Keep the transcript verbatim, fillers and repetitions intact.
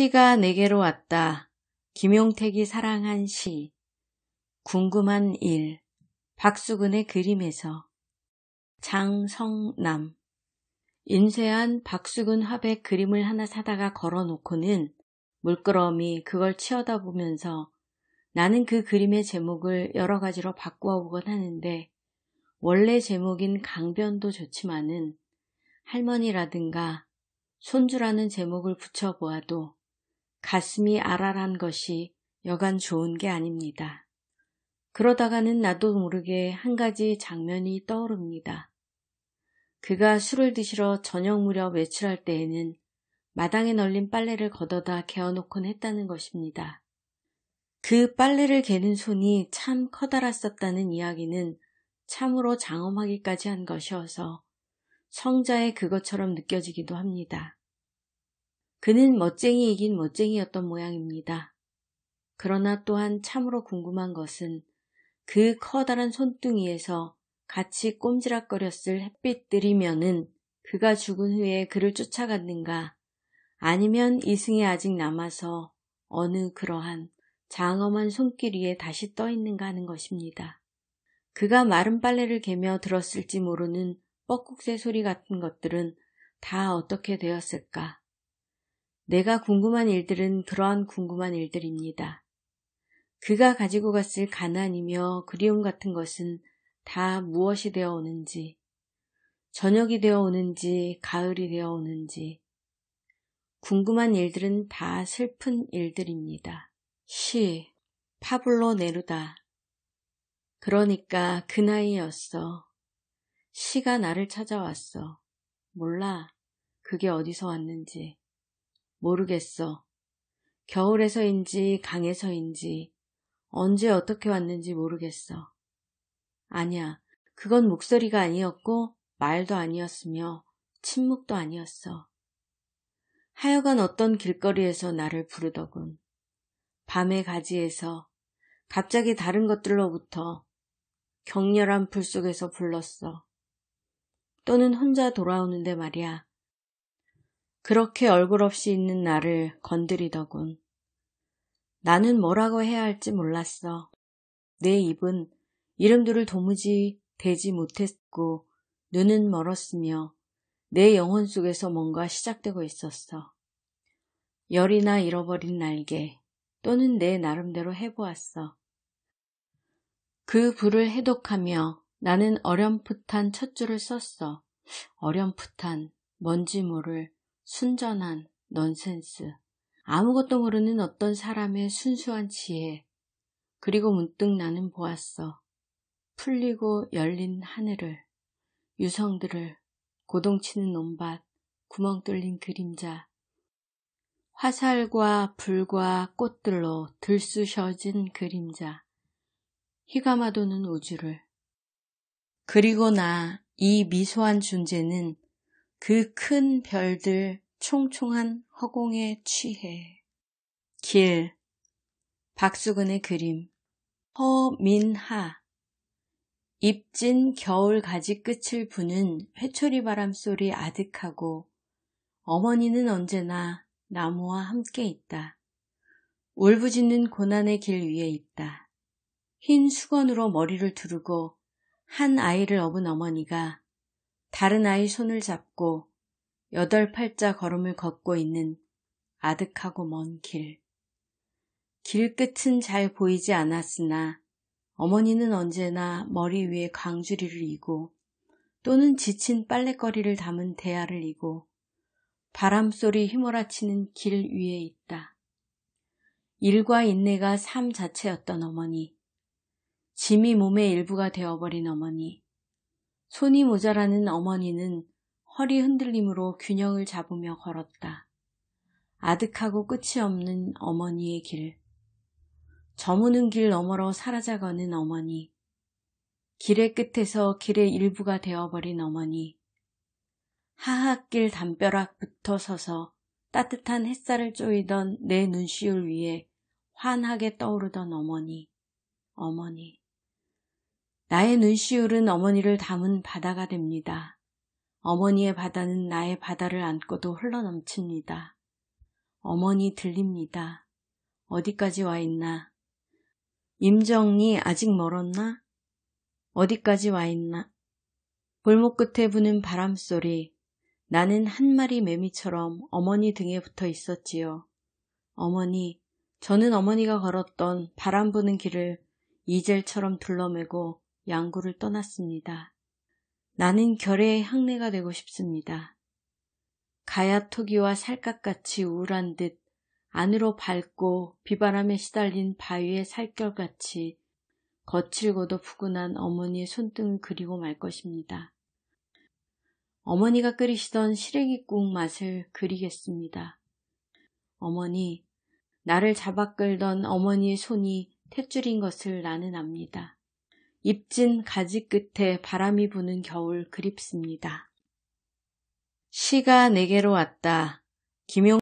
시가 내게로 왔다. 김용택이 사랑한 시. 궁금한 일. 박수근의 그림에서. 장성남. 인쇄한 박수근 화백 그림을 하나 사다가 걸어놓고는 물끄러미 그걸 치어다보면서 나는 그 그림의 제목을 여러 가지로 바꾸어 보곤 하는데 원래 제목인 강변도 좋지만은 할머니라든가 손주라는 제목을 붙여보아도 가슴이 아랄한 것이 여간 좋은 게 아닙니다. 그러다가는 나도 모르게 한 가지 장면이 떠오릅니다. 그가 술을 드시러 저녁 무렵 외출할 때에는 마당에 널린 빨래를 걷어다 개어놓곤 했다는 것입니다. 그 빨래를 개는 손이 참 커다랐었다는 이야기는 참으로 장엄하기까지 한 것이어서 성자의 그것처럼 느껴지기도 합니다. 그는 멋쟁이이긴 멋쟁이였던 모양입니다. 그러나 또한 참으로 궁금한 것은 그 커다란 손등이에서 같이 꼼지락거렸을 햇빛들이면은 그가 죽은 후에 그를 쫓아갔는가 아니면 이승에 아직 남아서 어느 그러한 장엄한 손길 위에 다시 떠있는가 하는 것입니다. 그가 마른 빨래를 개며 들었을지 모르는 뻐국새 소리 같은 것들은 다 어떻게 되었을까? 내가 궁금한 일들은 그러한 궁금한 일들입니다. 그가 가지고 갔을 가난이며 그리움 같은 것은 다 무엇이 되어 오는지, 저녁이 되어 오는지, 가을이 되어 오는지, 궁금한 일들은 다 슬픈 일들입니다. 시, 파블로 네루다. 그러니까 그 나이였어. 시가 나를 찾아왔어. 몰라. 그게 어디서 왔는지. 모르겠어. 겨울에서인지 강에서인지 언제 어떻게 왔는지 모르겠어. 아니야. 그건 목소리가 아니었고 말도 아니었으며 침묵도 아니었어. 하여간 어떤 길거리에서 나를 부르더군. 밤의 가지에서 갑자기 다른 것들로부터 격렬한 불 속에서 불렀어. 또는 혼자 돌아오는데 말이야. 그렇게 얼굴 없이 있는 나를 건드리더군. 나는 뭐라고 해야 할지 몰랐어. 내 입은 이름들을 도무지 대지 못했고 눈은 멀었으며 내 영혼 속에서 뭔가 시작되고 있었어. 열이나 잃어버린 날개 또는 내 나름대로 해보았어. 그 불을 해독하며 나는 어렴풋한 첫 줄을 썼어. 어렴풋한, 뭔지 모를 순전한 넌센스, 아무것도 모르는 어떤 사람의 순수한 지혜. 그리고 문득 나는 보았어. 풀리고 열린 하늘을, 유성들을, 고동치는 논밭, 구멍 뚫린 그림자, 화살과 불과 꽃들로 들쑤셔진 그림자, 휘감아도는 우주를. 그리고 나, 이 미소한 존재는 그 큰 별들 총총한 허공에 취해. 길. 박수근의 그림. 허민하. 입진 겨울 가지 끝을 부는 회초리 바람 소리 아득하고 어머니는 언제나 나무와 함께 있다. 울부짖는 고난의 길 위에 있다. 흰 수건으로 머리를 두르고 한 아이를 업은 어머니가 다른 아이 손을 잡고 여덟 팔자 걸음을 걷고 있는 아득하고 먼 길. 길 끝은 잘 보이지 않았으나 어머니는 언제나 머리 위에 광주리를 이고 또는 지친 빨랫거리를 담은 대야를 이고 바람소리 휘몰아치는 길 위에 있다. 일과 인내가 삶 자체였던 어머니. 짐이 몸의 일부가 되어버린 어머니. 손이 모자라는 어머니는 허리 흔들림으로 균형을 잡으며 걸었다. 아득하고 끝이 없는 어머니의 길. 저무는 길 너머로 사라져가는 어머니. 길의 끝에서 길의 일부가 되어버린 어머니. 하악길 담벼락 붙어 서서 따뜻한 햇살을 쪼이던 내 눈시울 위에 환하게 떠오르던 어머니. 어머니. 나의 눈시울은 어머니를 담은 바다가 됩니다. 어머니의 바다는 나의 바다를 안고도 흘러넘칩니다. 어머니 들립니다. 어디까지 와 있나? 임정리 아직 멀었나? 어디까지 와 있나? 골목 끝에 부는 바람소리. 나는 한 마리 매미처럼 어머니 등에 붙어 있었지요. 어머니, 저는 어머니가 걸었던 바람 부는 길을 이젤처럼 둘러매고 양구를 떠났습니다. 나는 결의의 향내가 되고 싶습니다. 가야토기와 살갗같이 우울한 듯 안으로 밝고 비바람에 시달린 바위의 살결같이 거칠고도 푸근한 어머니의 손등을 그리고 말 것입니다. 어머니가 끓이시던 시래기국 맛을 그리겠습니다. 어머니, 나를 잡아 끌던 어머니의 손이 탯줄인 것을 나는 압니다. 입진 가지 끝에 바람이 부는 겨울 그립습니다. 시가 내게로 왔다. 김용